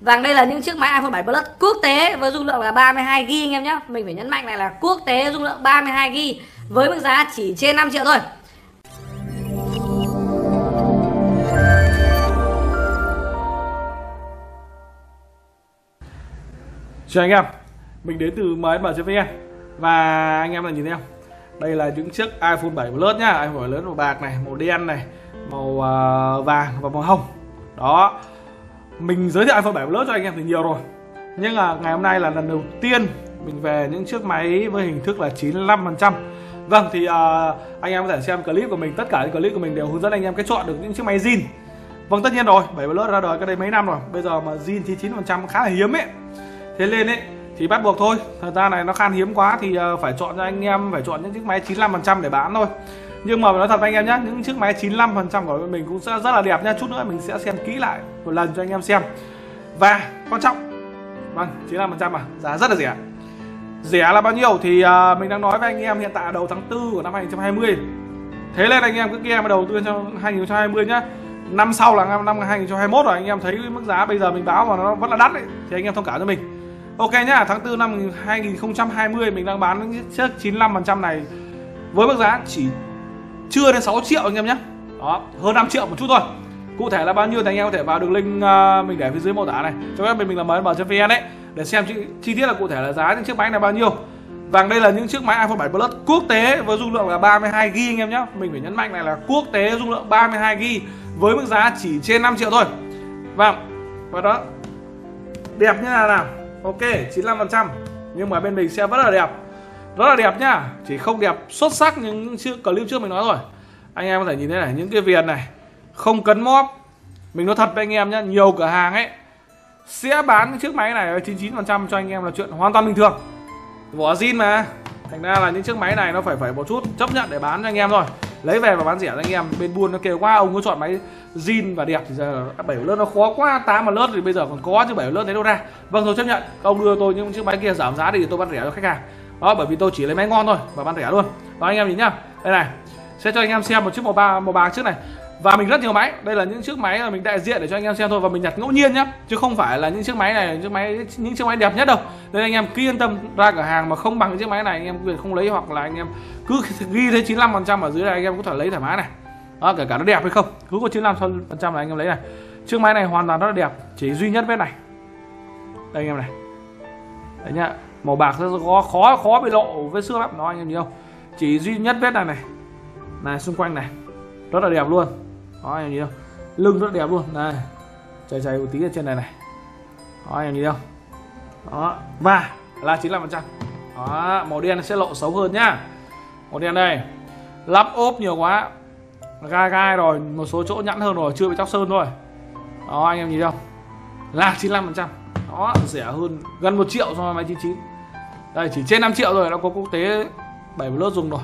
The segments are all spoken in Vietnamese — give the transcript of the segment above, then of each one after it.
Và đây là những chiếc máy iPhone 7 Plus quốc tế với dung lượng là 32GB anh em nhé. Mình phải nhấn mạnh này là quốc tế dung lượng 32GB với mức giá chỉ trên 5 triệu thôi. Chào anh em, mình đến từ msmobile.vn. Và anh em là nhìn thấy không? Đây là những chiếc iPhone 7 Plus nhá, iPhone 7 Plus màu bạc này, màu đen này, màu vàng và màu hồng. Đó. Mình giới thiệu iPhone 7 Plus cho anh em thì nhiều rồi, nhưng mà ngày hôm nay là lần đầu tiên mình về những chiếc máy với hình thức là 95%. Vâng, thì anh em có thể xem clip của mình, tất cả những clip của mình đều hướng dẫn anh em cách chọn được những chiếc máy zin. Vâng, tất nhiên rồi, 7 Plus ra đời cái đây mấy năm rồi, bây giờ mà zin 99% khá là hiếm ấy. Thế nên ấy thì bắt buộc thôi, thời gian này nó khan hiếm quá thì phải chọn cho anh em, phải chọn những chiếc máy 95% để bán thôi. Nhưng mà nói thật với anh em nhé, những chiếc máy 95% của mình cũng sẽ rất là đẹp nha. Chút nữa mình sẽ xem kỹ lại một lần cho anh em xem. Và quan trọng, vâng, 95% mà, giá rất là rẻ. Rẻ là bao nhiêu thì mình đang nói với anh em hiện tại đầu tháng 4 của năm 2020. Thế nên anh em cứ nghe mà đầu tư cho 2020 nhá. Năm sau là năm 2021 rồi, anh em thấy mức giá bây giờ mình báo mà nó vẫn là đắt ấy, thì anh em thông cảm cho mình. Ok nhá, tháng 4 năm 2020 mình đang bán những chiếc 95% này với mức giá chỉ chưa đến 6 triệu anh em nhé. Đó, hơn 5 triệu một chút thôi. Cụ thể là bao nhiêu thì anh em có thể vào đường link mình để phía dưới mô tả này, cho web mình là msmobile.vn đấy, để xem chi tiết là cụ thể là giá những chiếc máy này bao nhiêu. Và đây là những chiếc máy iPhone 7 Plus quốc tế với dung lượng là 32GB anh em nhé. Mình phải nhấn mạnh này là quốc tế dung lượng 32GB với mức giá chỉ trên 5 triệu thôi. Và đó, đẹp như là nào. Ok, 95%, nhưng mà bên mình sẽ rất là đẹp. Rất là đẹp nhá, chỉ không đẹp xuất sắc như những chiếc clip trước mình nói rồi. Anh em có thể nhìn thấy này, những cái viền này không cấn móp. Mình nói thật với anh em nhá, nhiều cửa hàng ấy sẽ bán những chiếc máy này ở 99% cho anh em là chuyện hoàn toàn bình thường. Vỏ zin mà, thành ra là những chiếc máy này nó phải một chút chấp nhận để bán cho anh em rồi. Lấy về và bán rẻ cho anh em, bên buôn nó kêu quá ông có chọn máy zin và đẹp thì giờ 7 lớp nó khó quá, 8 lớp thì bây giờ còn có chứ 7 lớp đấy đâu ra. Vâng thôi chấp nhận, ông đưa tôi những chiếc máy kia giảm giá thì tôi bán rẻ cho khách hàng. Đó, bởi vì tôi chỉ lấy máy ngon thôi và bán rẻ luôn. Đó anh em nhìn nhá. Đây này, sẽ cho anh em xem một chiếc màu bạc trước này. Và mình rất nhiều máy, đây là những chiếc máy mà mình đại diện để cho anh em xem thôi, và mình nhặt ngẫu nhiên nhá, chứ không phải là những chiếc máy này những chiếc máy đẹp nhất đâu. Nên anh em cứ yên tâm, ra cửa hàng mà không bằng những chiếc máy này anh em quyền không lấy, hoặc là anh em cứ ghi thấy 95% ở dưới này anh em có thể lấy thoải mái này. Đó, kể cả nó đẹp hay không, cứ có 95% là anh em lấy này. Chiếc máy này hoàn toàn rất là đẹp, chỉ duy nhất vết này. Đây anh em này. Đấy nhá, màu bạc rất khó bị lộ với xưa lắm đó anh em nhìn không? Chỉ duy nhất vết này này. Này xung quanh này. Rất là đẹp luôn. Đó anh em nhìn không? Lưng rất đẹp luôn. Đây. Chảy một tí ở trên này này. Đó anh em nhìn không? Đó, và là 95%. Đó, màu đen sẽ lộ xấu hơn nhá. Màu đen đây. Lắp ốp nhiều quá. Gai rồi, một số chỗ nhẵn hơn rồi, chưa bị chóc sơn thôi. Đó anh em nhìn không? Là 95%. Đó, rẻ hơn gần 1 triệu so với máy 99. Đây chỉ trên 5 triệu rồi, nó có quốc tế 7 Plus dùng rồi.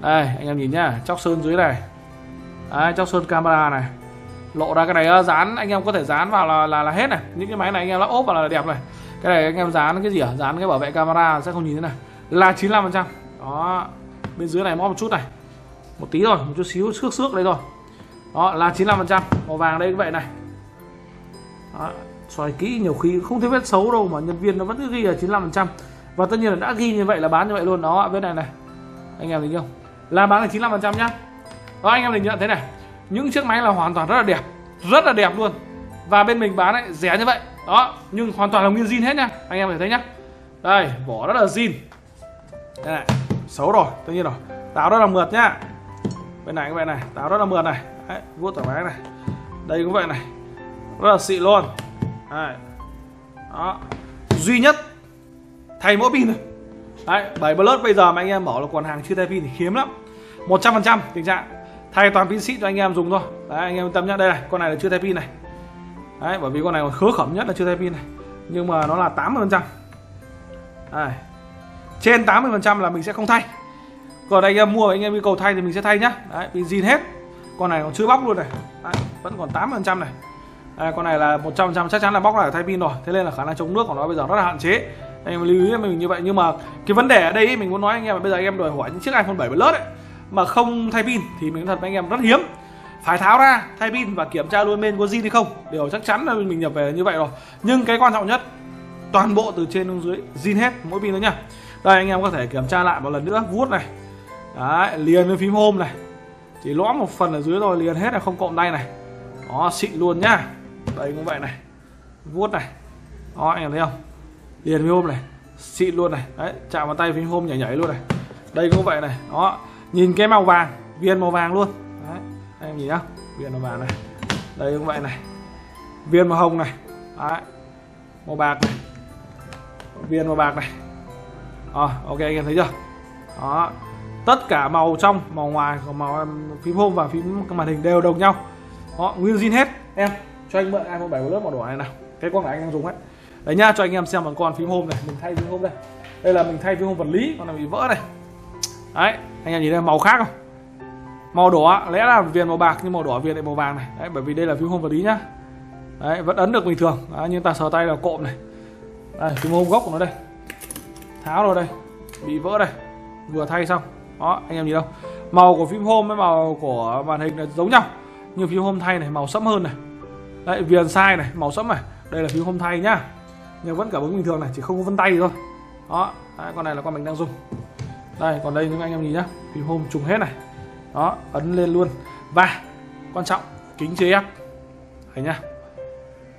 Đây anh em nhìn nhá, chóc sơn dưới này. Đấy, chóc sơn camera này. Lộ ra cái này dán, anh em có thể dán vào là hết này. Những cái máy này anh em lắp ốp vào là đẹp này. Cái này anh em dán cái gì à? Dán cái bảo vệ camera sẽ không nhìn thế này. Là 95%. Đó. Bên dưới này móp một chút này. Một tí rồi, một chút xíu xước đây rồi. Đó, là 95%. Màu vàng đây cũng vậy này. Đó, xoay kỹ nhiều khi không thấy vết xấu đâu mà nhân viên nó vẫn cứ ghi là 95%. Và tất nhiên là đã ghi như vậy là bán như vậy luôn. Đó, bên này này. Anh em thấy không? Là bán là 95% nhá. Đó anh em nhìn nhận thế này. Những chiếc máy là hoàn toàn rất là đẹp. Rất là đẹp luôn. Và bên mình bán ấy rẻ như vậy. Đó, nhưng hoàn toàn là nguyên zin hết nha. Anh em có thể thấy nhá. Đây, vỏ rất là zin. Đây này, xấu rồi, tất nhiên rồi. Táo rất là mượt nhá. Bên này các bạn này, táo rất là mượt này. Đấy, vuốt thoải mái này. Đây cũng vậy này. Rất là xịn luôn. Đấy. Đó. Duy nhất thay mỗi pin thôi. Đấy, 7 Plus bây giờ mà anh em bảo là còn hàng chưa thay pin thì hiếm lắm. 100% tình trạng thay toàn pin xịn cho anh em dùng thôi. Đấy, anh em yên tâm nhá. Đây này, con này là chưa thay pin này. Đấy, bởi vì con này còn khớ khẩm nhất là chưa thay pin này. Nhưng mà nó là 80%. Đấy. Trên 80% là mình sẽ không thay. Còn anh em mua anh em yêu cầu thay thì mình sẽ thay nhá. Đấy, pin zin hết. Con này còn chưa bóc luôn này. Đấy, vẫn còn 80% này. Đây, con này là 100% chắc chắn là bóc lại thay pin rồi. Thế nên là khả năng chống nước của nó bây giờ rất là hạn chế. Anh em lưu ý mình như vậy. Nhưng mà cái vấn đề ở đây ý, mình muốn nói anh em là bây giờ anh em đòi hỏi những chiếc iPhone 7 Plus ấy mà không thay pin thì mình nói thật với anh em rất hiếm. phải tháo ra, thay pin và kiểm tra luôn bên có zin hay không. Điều chắc chắn là mình nhập về như vậy rồi. Nhưng cái quan trọng nhất, toàn bộ từ trên xuống dưới zin hết mỗi pin đó nhá. Đây anh em có thể kiểm tra lại một lần nữa, vuốt này. Đấy, liền với phím home này. Chỉ lõm một phần ở dưới rồi liền hết, là không cộng tay này. Đó, xịn luôn nhá. Đây cũng vậy này. Vuốt này. Đó, anh em thấy không? Liền với home này. Xịn luôn này. Đấy, chạm vào tay phím home nhảy nhảy luôn này. Đây cũng vậy này. Đó, nhìn cái màu vàng, viên màu vàng luôn. Đấy, anh em nhìn nhá. Viên màu vàng này. Đây cũng vậy này. Viên màu hồng này. Đấy. Màu bạc này. Viên màu bạc này. Ok anh em thấy chưa? Đó. Tất cả màu trong, màu ngoài, màu phím home và phím màn hình đều đồng nhau. Đó, nguyên zin hết. Em cho anh mượn iPhone 7 Plus màu đỏ này nào. Cái con này anh đang dùng hết. Đấy nhá, cho anh em xem bằng con phím home này, mình thay phím home đây. Đây là mình thay phím home vật lý, con này bị vỡ này. Đấy, anh em nhìn đây màu khác không? Màu đỏ lẽ là viền màu bạc nhưng màu đỏ viền lại màu vàng này. Đấy, bởi vì đây là phím home vật lý nhá. Đấy, vẫn ấn được bình thường. Đấy, nhưng ta sờ tay là cộm này. Đây, phím home gốc của nó đây. Tháo rồi đây, bị vỡ đây. Vừa thay xong. Đó, anh em nhìn đâu. Màu của phím home với màu của màn hình là giống nhau. Nhưng phím home thay này màu sẫm hơn này. Đấy, viền sai này, màu sẫm này. Đây là phím home thay nhá. Nhưng vẫn cảm ứng bình thường này, chỉ không có vân tay gì thôi. Đó, đấy, con này là con mình đang dùng. Đây, còn đây những anh em nhìn nhá. Phím home trùng hết này. Đó, ấn lên luôn. Và quan trọng, kính chưa ép. Đấy nhá.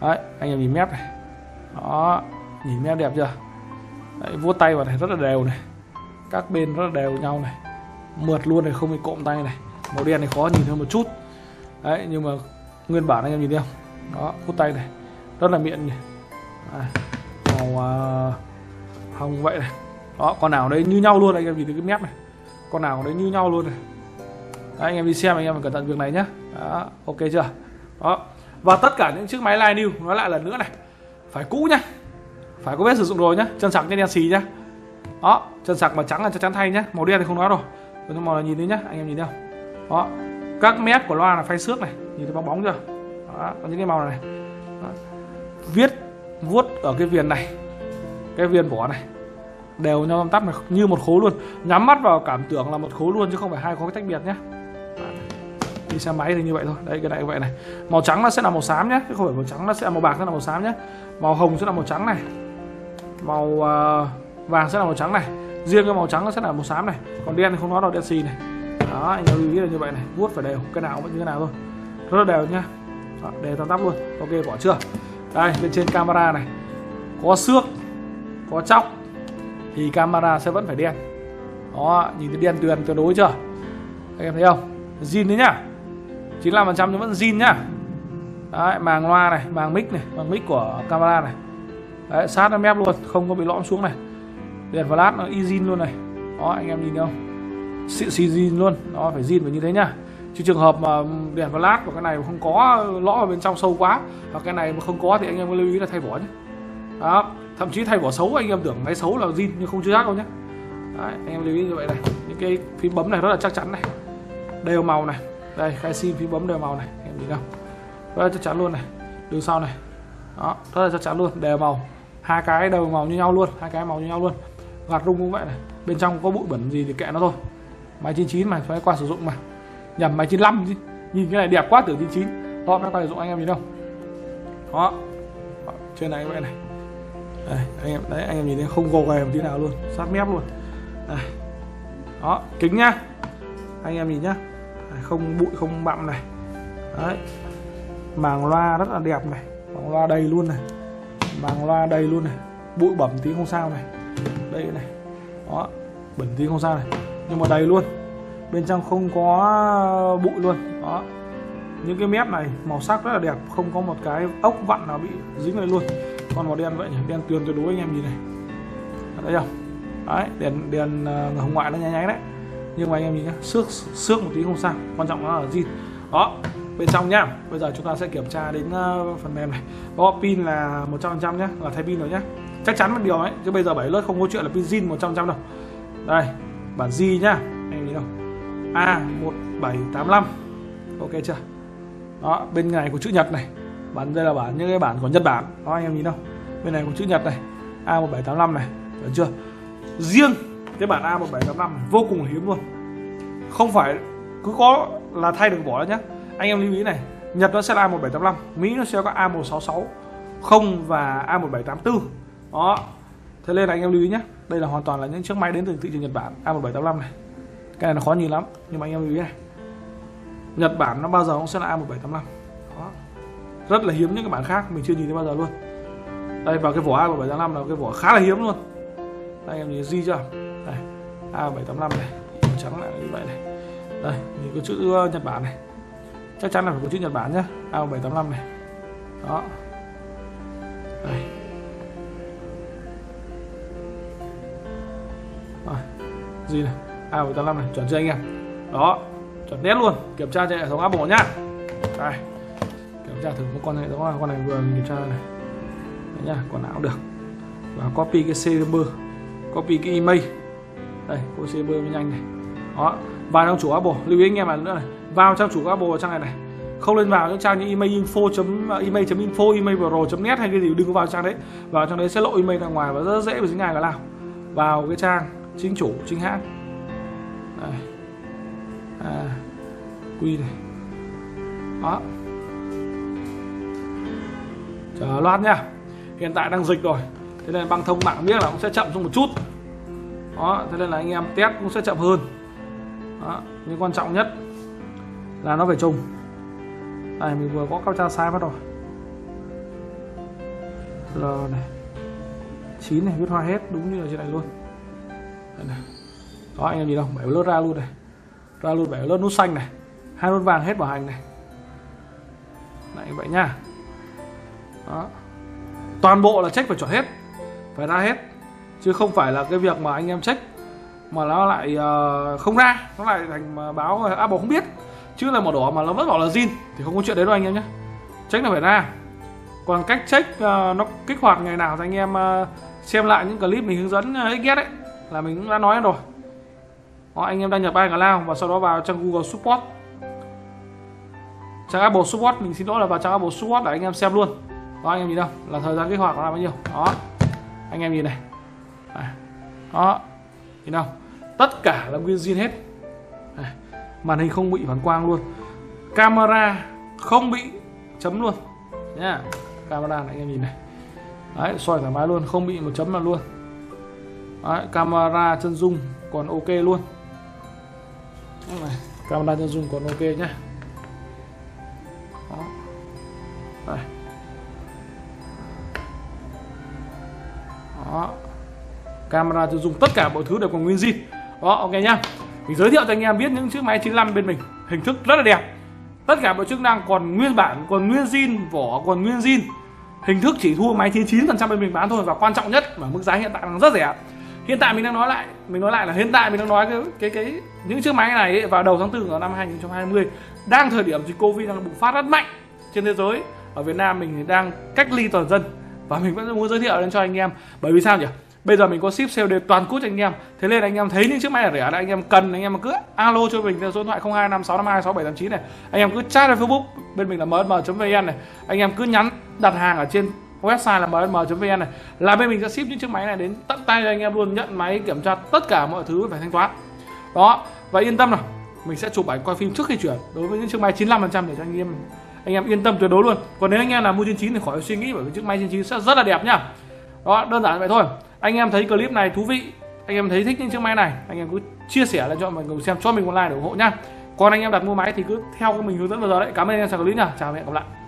Đấy, anh em nhìn mép này. Đó, nhìn mép đẹp chưa? Đấy, vuốt tay vào này rất là đều này. Các bên rất là đều nhau này. Mượt luôn này, không bị cộm tay này. Màu đen này khó nhìn hơn một chút. Đấy, nhưng mà nguyên bản anh em nhìn thấy không? Đó, vuốt tay này. Rất là mịn này. Màu hồng vậy này. Đó, con nào đấy như nhau luôn này, anh em nhìn thấy cái mép này. Con nào đấy như nhau luôn này. Đấy, anh em đi xem anh em phải cẩn thận việc này nhá. Đó, ok chưa? Đó. Và tất cả những chiếc máy Line New, nói lại lần nữa này, phải cũ nhá. Phải có vết sử dụng rồi nhá, chân sạc nhá, đen xì nhá. Đó, chân sạc mà trắng là chắc chắn thay nhá, màu đen thì không nói rồi. Còn màu là nhìn thấy nhá, anh em nhìn thấy không? Đó, các mép của loa là phay xước này, nhìn thấy bóng bóng chưa? Đó, còn những cái màu này. Đó. Viết vuốt ở cái viền này. Cái viền vỏ này. Đều nhau tăm tắp này, như một khối luôn. Nhắm mắt vào cảm tưởng là một khối luôn chứ không phải hai khối tách biệt nhá. Đó. Đi xe máy thì như vậy thôi. Đây cái này vậy này. Màu trắng nó sẽ là màu xám nhá, chứ không phải màu trắng nó sẽ là màu bạc nó là màu xám nhá. Màu hồng sẽ là màu trắng này. Màu vàng sẽ là màu trắng này, riêng cái màu trắng nó sẽ là màu xám này, còn đen thì không nói đâu, đen xì này. Đó, anh em lưu ý là như vậy này, vuốt phải đều, cái nào cũng vẫn như thế nào thôi, rất là đều nhá. Đó, đều tam tắp luôn. Ok, bỏ chưa? Đây, bên trên camera này có xước, có chóc thì camera sẽ vẫn phải đen. Đó, nhìn thấy đen tuyền tuyệt đối chưa? Anh em thấy không? Zin đấy nhá, 95% nó vẫn zin nhá. Đấy, màng loa này, màng mic này, màng mic của camera này. Đấy, sát nó mép luôn, không có bị lõm xuống này. Đèn flash nó y zin luôn này. Đó, anh em nhìn thấy không? Xịn xì zin luôn. Nó phải zin phải như thế nhá. Chứ trường hợp mà đèn flash của cái này mà không có lõm ở bên trong sâu quá, hoặc cái này mà không có thì anh em lưu ý là thay vỏ nhé. Đó, thậm chí thay vỏ xấu, anh em tưởng máy xấu là zin nhưng không chính xác đâu nhé. Đấy, anh em lưu ý như vậy này. Những cái phím bấm này rất là chắc chắn này. Đều màu này. Đây, khai sim phím bấm đều màu này, anh em nhìn không? Rất là chắc chắn luôn này. Đường sau này. Đó, rất là chắc chắn luôn, đều màu. Hai cái đều màu như nhau luôn, hai cái màu như nhau luôn. Gạt rung cũng vậy này, bên trong có bụi bẩn gì thì kệ nó thôi. Máy 99 mà, phải qua sử dụng mà. Nhầm máy 95 chứ. Nhìn cái này đẹp quá tưởng 99. Đó, nó qua sử dụng anh em nhìn đâu. Đó. Đó, trên này vậy này. Đây, anh em đấy, anh em nhìn thấy không gồ ghề một tí nào luôn, sát mép luôn. Đây. Đó, kính nhá. Anh em nhìn nhá. Không bụi không bặm này. Đấy. Màng loa rất là đẹp này, màng loa đầy luôn này. Màng loa đầy luôn này. Bụi bẩn tí không sao này. Đây này. Đó, bẩn tí không sao này. Nhưng mà đầy luôn. Bên trong không có bụi luôn. Đó. Những cái mép này màu sắc rất là đẹp, không có một cái ốc vặn nào bị dính vào đây luôn. Còn màu đen vậy nhỉ, đen tuyền tuyệt đối anh em nhìn này. Thấy không? Đấy, đèn hồng ngoại nó nháy nháy đấy. Nhưng mà anh em nhìn nhá, xước một tí không sao, quan trọng là zin. Đó, bên trong nhá. Bây giờ chúng ta sẽ kiểm tra đến phần mềm này. Đó, pin là 100% nhá, là thay pin rồi nhá. Chắc chắn một điều ấy, chứ bây giờ 7 lớp không có chuyện là pin zin 100% đâu. Đây, bản gì nhá, anh em nhìn đâu. A1785. Ok chưa? Đó, bên này có chữ Nhật này. Bản đây là bản những cái bản của Nhật Bản. Đó, anh em nhìn đâu. Bên này có chữ Nhật này. A1785 này, được chưa? Riêng cái bản A1785 này vô cùng hiếm luôn. Không phải cứ có là thay được vỏ đó nhá. Anh em lưu ý này, Nhật nó sẽ là A1785, Mỹ nó sẽ có A1660 và A1784 đó. Thế nên là anh em lưu ý nhé, đây là hoàn toàn là những chiếc máy đến từ thị trường Nhật Bản. A1785 này, cái này nó khó nhìn lắm, nhưng mà anh em lưu ý này, Nhật Bản nó bao giờ cũng sẽ là A1785 đó. Rất là hiếm những cái bản khác, mình chưa nhìn thấy bao giờ luôn. Đây, và cái vỏ A1785 là cái vỏ khá là hiếm luôn. Đây, anh em nhìn gì chưa? Đây, A1785 này, trắng lại như vậy này. Đây, nhìn có chữ Nhật Bản này, chắc chắn là phải có chữ Nhật Bản nhé. A1785 này đó. Đây. À, gì này, A1785 này, chuẩn chưa anh em? Đó, chuẩn nét luôn. Kiểm tra trên hệ thống Apple nhá. Đây, kiểm tra thử một con này, đó là con này vừa kiểm tra này. Đấy nhá, con nào cũng được. Và copy cái serial, copy cái email. Đây, copy serial mới nhanh này. Đó, vào trong chủ Apple, lưu ý anh em là nữa này, vào trong chủ Apple trang này này, không nên vào những trang như email.info, emailpro.net hay cái gì, đừng có vào trang đấy. Vào trong đấy sẽ lộ email ra ngoài và rất dễ bị dính ngài là nào. Vào cái trang chính chủ, chính hãng. Đây. À, quy này. Đó. Chờ loát nhá. Hiện tại đang dịch rồi, thế nên băng thông mạng biết là cũng sẽ chậm xuống một chút. Đó, thế nên là anh em test cũng sẽ chậm hơn. Đó, nhưng quan trọng nhất là nó phải trùng. Đây, mình vừa có cao tra sai bắt đầu. L này, 9 này, viết hoa hết đúng như ở trên này luôn. Đây này. Đó, anh em nhìn đâu, 7 lốt ra luôn này. Ra luôn 7 lốt nút xanh này, 2 lốt vàng hết bảo hành này. Đấy, vậy nha. Đó. Toàn bộ là check phải chuẩn hết, phải ra hết, chứ không phải là cái việc mà anh em check mà nó lại không ra, nó lại thành báo Apple không biết, chứ là màu đỏ mà nó vẫn bảo là zin thì không có chuyện đấy đâu anh em nhé. Check là phải ra. Còn cách check nó kích hoạt ngày nào thì anh em xem lại những clip mình hướng dẫn XS ấy, là mình cũng đã nói rồi. Đó, anh em đăng nhập ai cả lao và sau đó vào trang Google Support, trang Apple Support, mình xin lỗi là vào trang Apple Support để anh em xem luôn. Đó, anh em nhìn đâu là thời gian kích hoạt nó là bao nhiêu. Đó, anh em nhìn này. Đó, nhìn đâu, tất cả là nguyên zin hết. Màn hình không bị phản quang luôn, camera không bị chấm luôn nhá. Camera này anh em nhìn này, đấy, soi thoải mái luôn, không bị một chấm nào luôn. Đấy, camera chân dung còn ok luôn. Đấy, camera chân dung còn ok nhá. Đó. Đấy. Đó. Camera chân dung tất cả mọi thứ đều còn nguyên zin. Đó, ok nhá. Mình giới thiệu cho anh em biết những chiếc máy 95 bên mình hình thức rất là đẹp, tất cả mọi chức năng còn nguyên bản, còn nguyên zin, vỏ còn nguyên zin, hình thức chỉ thua máy 99% bên mình bán thôi. Và quan trọng nhất mà mức giá hiện tại đang rất rẻ. Hiện tại mình đang nói lại, là hiện tại mình đang nói cái những chiếc máy này ấy, vào đầu tháng 4 năm 2020 đang thời điểm dịch Covid đang bùng phát rất mạnh trên thế giới. Ở Việt Nam mình đang cách ly toàn dân và mình vẫn muốn giới thiệu đến cho anh em, bởi vì sao nhỉ? Bây giờ mình có ship COD toàn quốc cho anh em. Thế nên anh em thấy những chiếc máy này rẻ là anh em cần, anh em cứ alo cho mình theo số điện thoại 0256526789 này. Anh em cứ chat trên Facebook bên mình là msm.vn này. Anh em cứ nhắn đặt hàng ở trên website là msm.vn này. Là bên mình sẽ ship những chiếc máy này đến tận tay cho anh em luôn, nhận máy, kiểm tra tất cả mọi thứ phải thanh toán. Đó, và yên tâm nào, mình sẽ chụp ảnh coi phim trước khi chuyển đối với những chiếc máy 95% để cho anh em yên tâm tuyệt đối luôn. Còn nếu anh em là mua 99 thì khỏi suy nghĩ, bởi vì chiếc máy 99 sẽ rất là đẹp nhá. Đó, đơn giản vậy thôi. Anh em thấy clip này thú vị, anh em thấy thích những chiếc máy này, anh em cứ chia sẻ lên cho mọi người xem, cho mình một like để ủng hộ nhá. Còn anh em đặt mua máy thì cứ theo cái mình hướng dẫn vừa rồi đấy. Cảm ơn anh em xem clip nha. Chào và hẹn gặp lại.